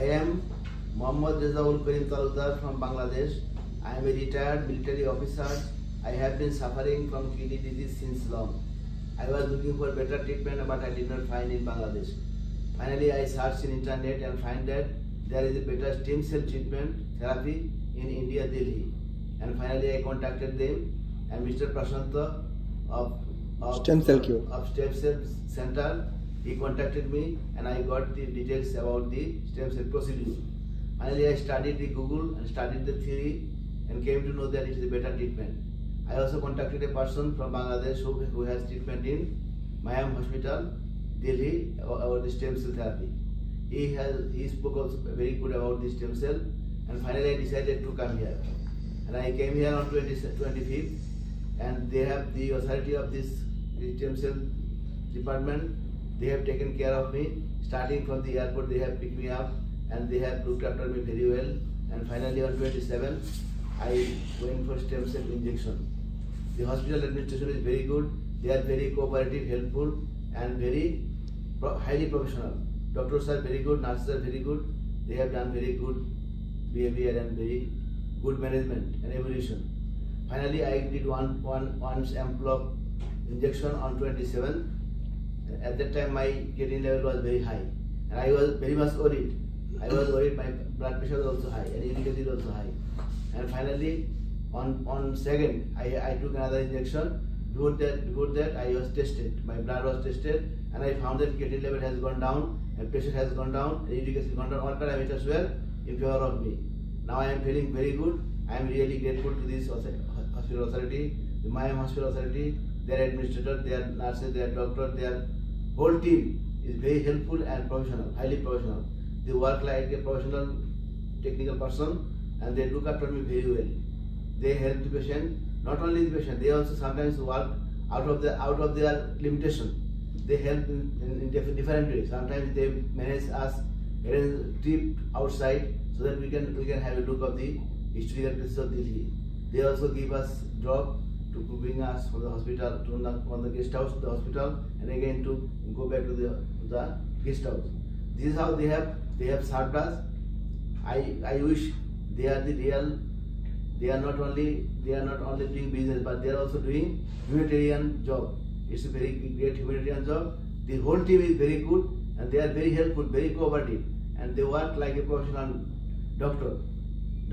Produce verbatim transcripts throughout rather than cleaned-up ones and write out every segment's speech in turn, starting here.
I am Mohammad Rezaul Karim Talukder from Bangladesh. I am a retired military officer. I have been suffering from kidney disease since long. I was looking for better treatment, but I did not find in Bangladesh. Finally, I searched in internet and find that there is a better stem cell treatment therapy in India, Delhi. And finally, I contacted them, and Mister Prashant of, of Stem Cell Cure of Stem Cell Center. He contacted me, and I got the details about the stem cell procedure. Finally, I studied the Google and studied the theory, and came to know that it is a better treatment. I also contacted a person from Bangladesh who, who has treatment in Miami Hospital Delhi about the stem cell therapy. He has he spoke also very good about the stem cell, and finally I decided to come here. And I came here on twenty-fifth, and they have the authority of this stem cell department. They have taken care of me. Starting from the airport, they have picked me up, and they have looked after me very well. And finally on twenty-seventh, I went for stem cell injection. The hospital administration is very good. They are very cooperative, helpful, and very pro highly professional. Doctors are very good, nurses are very good. They have done very good behavior and very good management and evolution. Finally, I did one one one ampoule injection on twenty-seventh. At that time, my creatinine level was very high, and I was very much worried. I was worried. My blood pressure was also high, and indicator was also high. And finally, on on second, I I took another injection. Before that, before that, I was tested. My blood was tested, and I found that creatinine level has gone down, and pressure has gone down, and indicator has gone down. All parameters were in favor of me. Now I am feeling very good. I am really grateful to this hospital authority, the Miami Hospital Authority, their administrator, their nurses, their doctor, their whole team is very helpful and professional, highly professional. They work like a professional technical person, and they look after me very well. They help the patient, not only the patient, they also sometimes work out of the out of their limitation. They help in, in, in different ways. Sometimes they manage us, arrange trip outside, so that we can we can have a look of the historical places of Delhi. They also give us drop to bring us from the hospital to the, from the guest house to the hospital, and again to go back to the to the guest house. This is how they have they have served us. I I wish they are the real. They are not only they are not only doing business, but they are also doing humanitarian job. It's a very great humanitarian job. The whole team is very good, and they are very helpful, very cooperative, and they work like a professional doctor.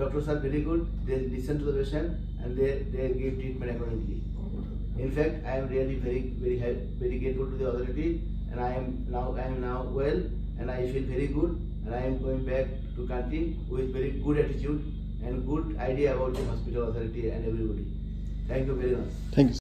Doctors are very good. They listen to the patient, and they, they give treatment accordingly. In fact, I am really very very very grateful to the authority, and I am now I am now well, and I feel very good, and I am going back to country with very good attitude and good idea about the hospital authority and everybody. Thank you very much. Thank you.